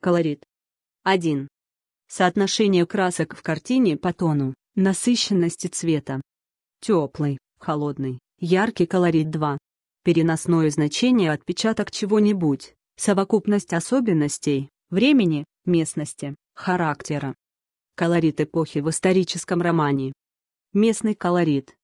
Колорит. 1. Соотношение красок в картине по тону, насыщенности цвета. Теплый, холодный, яркий колорит. 2. Переносное значение отпечаток чего-нибудь, совокупность особенностей, времени, местности, характера. Колорит эпохи в историческом романе. Местный колорит.